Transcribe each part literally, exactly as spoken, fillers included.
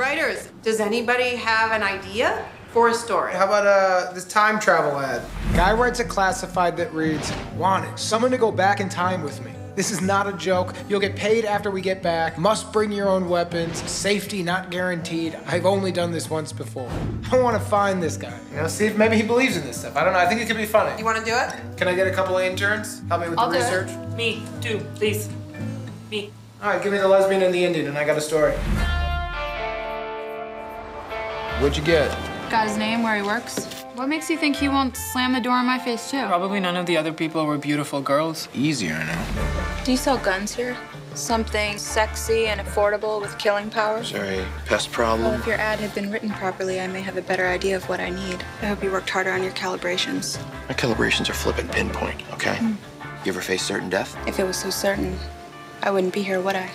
writers, does anybody have an idea for a story? How about uh, this time travel ad? Guy writes a classified that reads, "Wanted, someone to go back in time with me. This is not a joke. You'll get paid after we get back. Must bring your own weapons. Safety not guaranteed. I've only done this once before." I want to find this guy. You know, see if maybe he believes in this stuff. I don't know. I think it could be funny. You want to do it? Can I get a couple of interns? Help me with I'll the research. It. Me too, please. Me. All right, give me the lesbian and the Indian, and I got a story. What'd you get? Got his name, where he works. What makes you think he won't slam the door in my face too? Probably none of the other people were beautiful girls. Easier now. Do you sell guns here? Something sexy and affordable with killing power? Is there a pest problem? Well, if your ad had been written properly, I may have a better idea of what I need. I hope you worked harder on your calibrations. My calibrations are flipping pinpoint, okay? Mm. You ever face certain death? If it was so certain, I wouldn't be here, would I?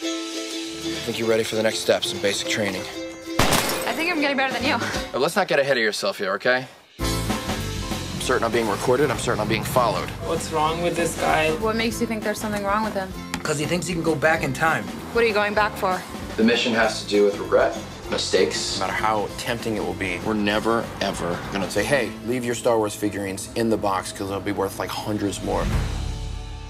I think you're ready for the next steps in basic training. I think I'm getting better than you. But let's not get ahead of yourself here, okay? I'm certain I'm being recorded. I'm certain I'm being followed. What's wrong with this guy? What makes you think there's something wrong with him? Because he thinks he can go back in time. What are you going back for? The mission has to do with regret, mistakes. No matter how tempting it will be, we're never, ever gonna say, hey, leave your Star Wars figurines in the box because they'll be worth like hundreds more.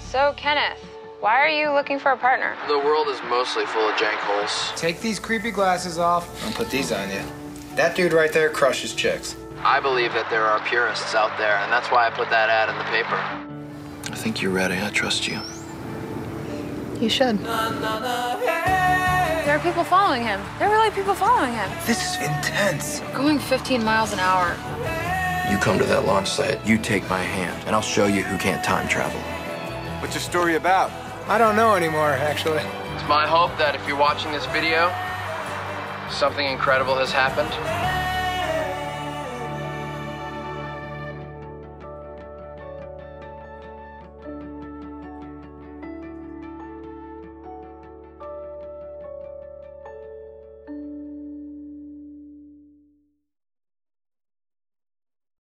So, Kenneth. Why are you looking for a partner? The world is mostly full of jank holes. Take these creepy glasses off and put these on you. That dude right there crushes chicks. I believe that there are purists out there, and that's why I put that ad in the paper. I think you're ready. I trust you. You should. Na, na, na, hey. There are people following him. There are really people following him. This is intense. Going fifteen miles an hour. You come to that launch site, you take my hand, and I'll show you who can't time travel. What's your story about? I don't know anymore, actually. It's my hope that if you're watching this video, something incredible has happened.